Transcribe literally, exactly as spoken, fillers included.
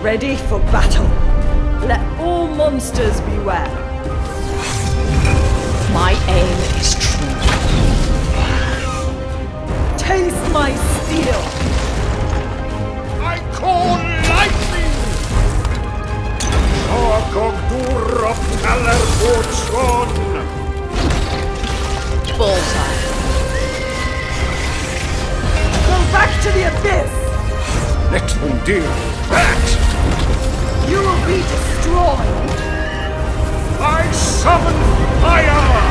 Ready for battle. Let all monsters beware. My aim is true. Taste my steel. I call lightning. Shogogdura Paler Bortron. Bullseye. Go back to the abyss. Let them deal that! You will be destroyed! I summon fire!